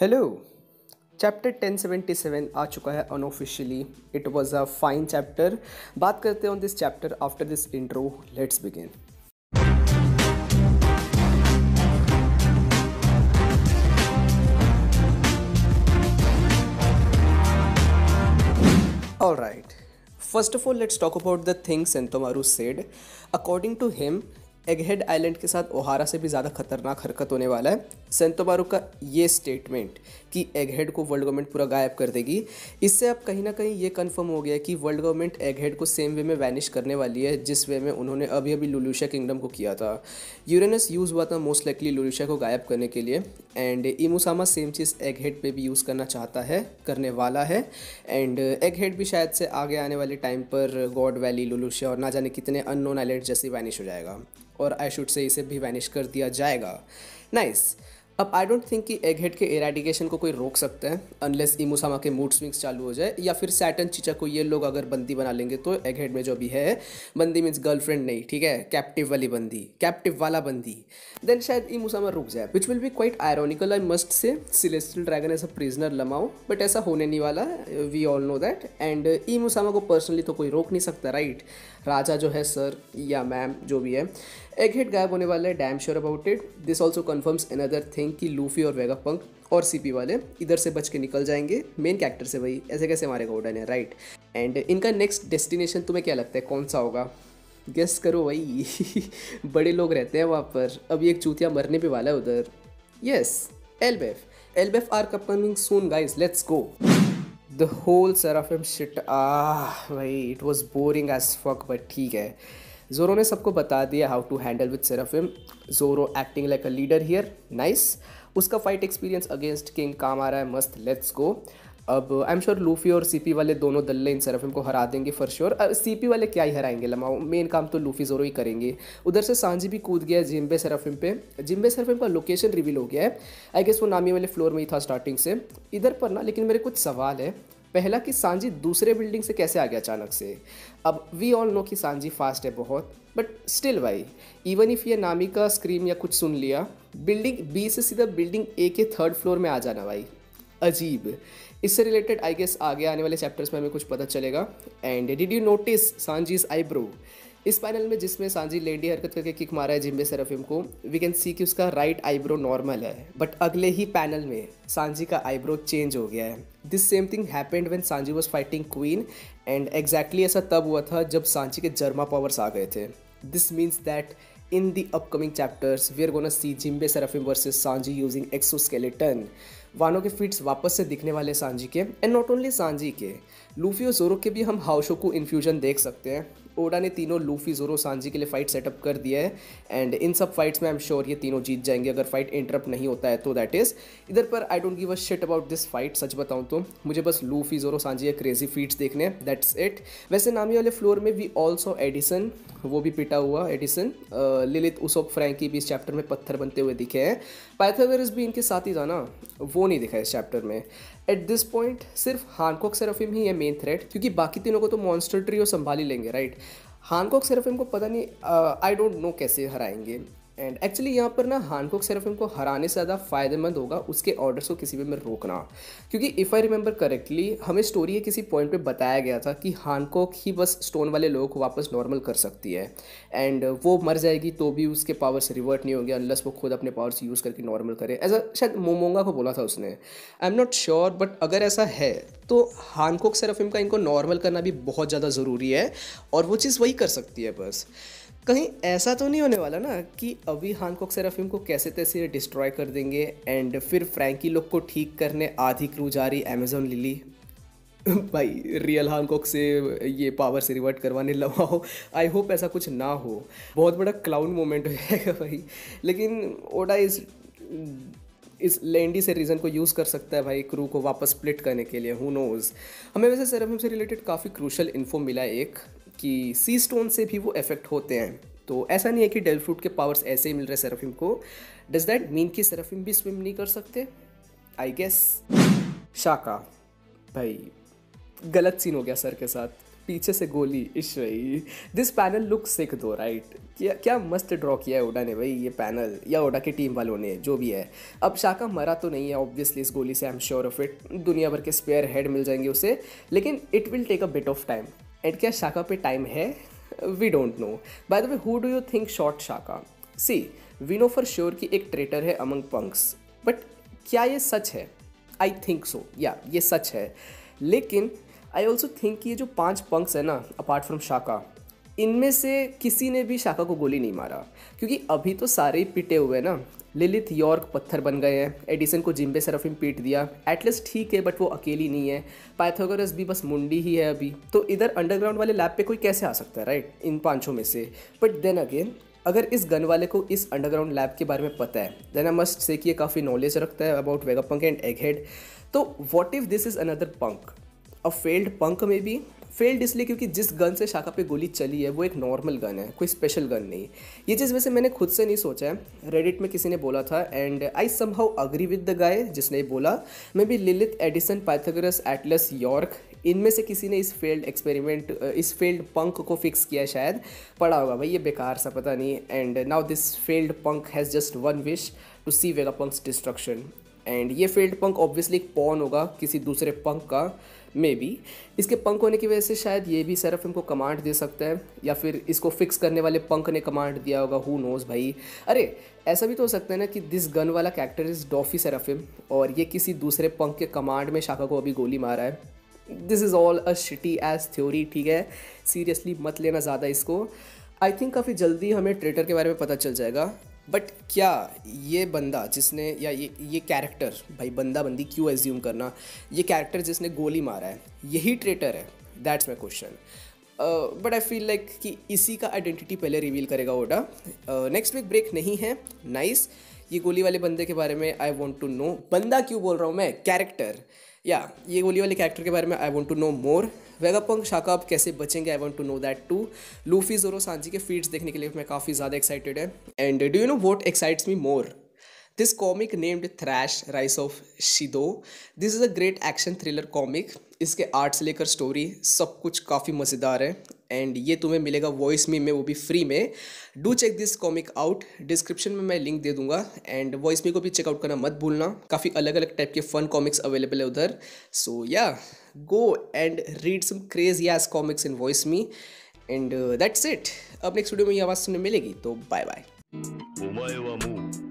Hello, chapter 1077 आ चुका है unofficially. It was a fine chapter. बात करते हैं on this chapter after this intro. Let's begin. Alright, first of all let's talk about the thing Sentomaru said. According to him Egghead island के साथ ओहारा से भी ज़्यादा खतरनाक हरकत होने वाला है। सेंतोमारू का ये स्टेटमेंट कि एगहेड को वर्ल्ड गवर्नमेंट पूरा गायब कर देगी, इससे अब कहीं ना कहीं ये कंफर्म हो गया कि वर्ल्ड गवर्नमेंट एगहेड को सेम वे में वैनिश करने वाली है जिस वे में उन्होंने अभी अभी लुलुसिया किंगडम को किया था। यूरेनस यूज़ हुआ था मोस्ट लाइकली लुलुसिया को गायब करने के लिए, एंड इमोसामा सेम चीज़ एगहेड पे भी यूज़ करना चाहता है, करने वाला है। एंड एगहेड भी शायद से आगे आने वाले टाइम पर गॉड वैली, लुलुसिया और ना जाने कितने अननोन आइलैंड जैसे वैनिश हो जाएगा, और आई शुड से इसे भी वैनिश कर दिया जाएगा। नाइस। अब आई डोंट थिंक कि एगहेड के इरेडिकेशन को कोई रोक सकता है अनलेस इमोसामा के मूड स्विंग्स चालू हो जाए, या फिर सैटर्न चीचा को ये लोग अगर बंदी बना लेंगे तो एगहेड में जो भी है, बंदी मीन्स गर्लफ्रेंड नहीं, ठीक है, कैप्टिव वाली बंदी, कैप्टिव वाला बंदी, देन शायद इमोसामा रुक जाए, which will be quite ironical. I must say celestial dragon as a prisoner lmao, but ऐसा होने नहीं वाला, we all know that. And Imusama को पर्सनली तो कोई रोक नहीं सकता, राइट? राजा जो है, सर या मैम जो भी है, एगहेड गायब होने वाला है, damn sure about it. This also confirms another thing कि लूफी और वेगापंक और सीपी वाले इधर से बच के निकल जाएंगे मेन कैरेक्टर से। भाई ऐसे कैसे हमारे को उड़न है, राइट? एंड इनका नेक्स्ट डेस्टिनेशन तुम्हें क्या लगता है कौन सा होगा? गेस करो भाई। बड़े लोग रहते हैं वहाँ पर। अभी एक चूतिया मरने पे वाला है उधर। Yes, एलबेफ। एलबेफ are coming soon guys, let's go. The whole Seraphim shit, ah भाई, it was boring as fuck, but ठीक है। जोरो ने सबको बता दिया how to handle with Seraphim. Zoro acting like a leader here, nice. उसका fight experience against King काम आ रहा है, मस्त, लेट्स गो। अब आई एम श्योर लूफी और सीपी वाले दोनों दल्ले इन सेराफिम को हरा देंगे फॉर श्योर। सीपी वाले क्या ही हराएंगे लमाओ, मेन काम तो लूफी जोरो ही करेंगे। उधर से सांजी भी कूद गया जिम्बे सेराफिम पे। जिम्बे सेराफिम का लोकेशन रिवील हो गया है, आई गेस वो नामी वाले फ्लोर में ही था स्टार्टिंग से। इधर पर ना लेकिन मेरे कुछ सवाल है। पहला कि सांजी दूसरे बिल्डिंग से कैसे आ गया अचानक से? अब वी ऑल नो कि सांजी फास्ट है बहुत, बट स्टिल भाई, इवन इफ ये नामी का स्क्रीम या कुछ सुन लिया, बिल्डिंग बी से सीधा बिल्डिंग ए के थर्ड फ्लोर में आ जाना भाई, अजीब। इससे रिलेटेड आई गेस आगे आने वाले चैप्टर्स में हमें कुछ पता चलेगा। And did you notice Sanji's eyebrow? इस पैनल में जिसमें सांजी लेडी हरकत करके किक मारा है जिम्बे सेराफिम को, वी कैन सी कि उसका राइट आईब्रो नॉर्मल है, बट अगले ही पैनल में सांजी का आईब्रो चेंज हो गया है। This same thing happened when Sanji was fighting Queen, and exactly ऐसा तब हुआ था जब सांजी के जर्मा पावर्स आ गए थे। This means that in the upcoming chapters we are gonna see जिम्बे Seraphim versus Sanji using exoskeleton. वानों के फीट्स वापस से दिखने वाले सांजी के, एंड नॉट ओनली सांजी के, लूफी और जोरो के भी हम हाउशोकू इन्फ्यूजन देख सकते हैं। ओडा ने तीनों लूफी, जोरो, सांजी के लिए फाइट सेटअप कर दिया है, एंड इन सब फाइट्स में आई एम श्योर ये तीनों जीत जाएंगे अगर फाइट इंटरप्ट नहीं होता है तो, दैट इज़। इधर पर I don't give a shit about this fight, सच बताऊँ तो मुझे बस लूफी, जोरो, सांजी या क्रेजी फीट्स देखने, दैट्स इट। वैसे नामी वाले फ्लोर में वी ऑल्सो एडिसन, वो भी पिटा हुआ एडिसन, लिलिथ, उसोप, फ्रैंकी भी इस चैप्टर में पत्थर बनते हुए दिखे हैं। पाइथागोरस भी इनके साथ ही था ना, वो नहीं दिखा इस चैप्टर में। एट दिस पॉइंट सिर्फ हैनकॉक सेराफिम ही है मेन थ्रेट, क्योंकि बाकी तीनों को तो मॉन्स्टर ट्रियो संभाल ही लेंगे, राइट? हैनकॉक सेराफिम को पता नहीं, आई डोंट नो कैसे हराएंगे। एंड एक्चुअली यहाँ पर ना हैनकॉक सेराफिम को हराने से ज़्यादा फ़ायदेमंद होगा उसके ऑर्डर्स को किसी भी में रोकना, क्योंकि इफ़ आई रिमेंबर करेक्टली हमें स्टोरी के किसी पॉइंट पे बताया गया था कि हैनकॉक ही बस स्टोन वाले लोगों को वापस नॉर्मल कर सकती है, एंड वो मर जाएगी तो भी उसके पावर्स रिवर्ट नहीं होंगे अनलेस वो खुद अपने पावर्स यूज़ करके नॉर्मल करे। ऐसा शायद मोमोंगा को बोला था उसने, I am not sure, but अगर ऐसा है तो हैनकॉक सेराफिम का इनको नॉर्मल करना भी बहुत ज़्यादा ज़रूरी है, और वो चीज़ वही कर सकती है। बस कहीं ऐसा तो नहीं होने वाला ना कि अभी हैनकॉक सेराफिम को कैसे तैसे डिस्ट्रॉय कर देंगे एंड फिर फ्रैंकी लोग को ठीक करने आधी क्रू जा रही अमेज़न लिली। भाई रियल हैनकॉक से ये पावर से रिवर्ट करवाने लगाओ, आई होप ऐसा कुछ ना हो, बहुत बड़ा क्लाउन मोमेंट हो जाएगा भाई। लेकिन ओडा इस लेंडी से रीज़न को यूज़ कर सकता है भाई क्रू को वापस स्प्लिट करने के लिए, हु नोज़। हमें वैसे सेराफिम से रिलेटेड काफ़ी क्रूशल इन्फो मिला एक, कि सी स्टोन से भी वो इफेक्ट होते हैं, तो ऐसा नहीं है कि डेविल फ्रूट के पावर्स ऐसे ही मिल रहे सेराफिम को। डज दैट मीन कि सेराफिम भी स्विम नहीं कर सकते? I guess. शाका भाई गलत सीन हो गया सर के साथ। पीछे से गोली इश रही। दिस पैनल लुक सिक दो राइट। क्या मस्त ड्रॉ किया है ओडा ने भाई ये पैनल, या ओडा के टीम वालों ने, जो भी है। अब शाका मरा तो नहीं है ऑब्वियसली इस गोली से, I am sure of it. दुनिया भर के स्पेयर हेड मिल जाएंगे उसे, लेकिन it will take a bit of time. And क्या शाका पे टाइम है? We don't know. By the way, who do you think shot Shaka? See, we know for sure कि एक ट्रेटर है अमंग पंक्स, बट क्या ये सच है? I think so, या ये सच है। लेकिन आई ऑल्सो थिंक कि ये जो 5 पंक्स है ना, अपार्ट फ्रॉम शाका, इनमें से किसी ने भी शाका को गोली नहीं मारा, क्योंकि अभी तो सारे ही पिटे हुए हैं ना। लिलिथ यॉर्क पत्थर बन गए हैं, एडिसन को जिम्बे सेराफिम पीट दिया, एटलस ठीक है बट वो अकेली नहीं है, पाइथागोरस भी बस मुंडी ही है अभी। तो इधर अंडरग्राउंड वाले लैब पे कोई कैसे आ सकता है राइट, इन 5 में से? बट देन अगेन, अगर इस गन वाले को इस अंडरग्राउंड लैब के बारे में पता है, देन आई मस्ट से कि ये काफ़ी नॉलेज रखता है अबाउट वेगापंक एंड एगहेड। तो what if this is another punk, a failed punk में भी? फेल्ड इसलिए क्योंकि जिस गन से शाका पे गोली चली है वो एक नॉर्मल गन है, कोई स्पेशल गन नहीं। ये चीज़ वैसे मैंने खुद से नहीं सोचा है, रेडिट में किसी ने बोला था and I somehow agree with the guy जिसने बोला। Maybe Lilith, Edison, Pythagoras, Atlas, York, इनमें से किसी ने इस फेल्ड एक्सपेरिमेंट, इस फेल्ड पंक को फिक्स किया शायद, पड़ा होगा भाई ये बेकार सा, पता नहीं। And now this failed punk has just one wish, to see Vegapunk's destruction. And ये फेल्ड पंक ऑब्वियसली एक पॉन होगा किसी दूसरे पंक का, मे बी। इसके पंक होने की वजह से शायद ये भी सेराफिम को कमांड दे सकता है, या फिर इसको फिक्स करने वाले पंक ने कमांड दिया होगा, हु नोज भाई। अरे ऐसा भी तो हो सकता है ना कि दिस गन वाला कैरेक्टर इज डॉफी सेराफिम, और ये किसी दूसरे पंक के कमांड में शाका को अभी गोली मारा है। This is all a shitty ass theory, ठीक है, सीरियसली मत लेना ज़्यादा इसको। आई थिंक काफ़ी जल्दी हमें ट्रेटर के बारे में पता चल जाएगा। बट क्या ये बंदा जिसने, या ये कैरेक्टर, भाई बंदा बंदी क्यों एज्यूम करना, ये कैरेक्टर जिसने गोली मारा है यही ट्रेटर है? That's my question. But I feel like कि इसी का आइडेंटिटी पहले रिवील करेगा ओडा। नेक्स्ट वीक ब्रेक नहीं है, नाइस। ये गोली वाले बंदे के बारे में आई वॉन्ट टू नो, बंदा क्यों बोल रहा हूँ मैं, कैरेक्टर, या ये गोली वाले कैरेक्टर के बारे में I want to know more. Vegapunk Shaka अब कैसे बचेंगे, I want to know that too. Luffy, Zoro, Sanji के फीट्स देखने के लिए मैं काफ़ी ज़्यादा एक्साइटेड है। And do you know what excites me more? This comic named Thrash rice of शिडो। This is a great action thriller comic. इसके art से लेकर स्टोरी सब कुछ काफ़ी मज़ेदार है। एंड ये तुम्हें मिलेगा वॉइसमी में, वो भी फ्री में। Do check this comic out, description में मैं लिंक दे दूंगा। एंड वॉइसमी को भी चेकआउट करना मत भूलना, काफ़ी अलग अलग टाइप के फन कॉमिक्स अवेलेबल है उधर। So ya go and read some crazy ass comics in VoiceMe. And that's it. अब नेक्स्ट वीडियो में ये आवाज़ सुनने मिलेगी, तो बाय बाय।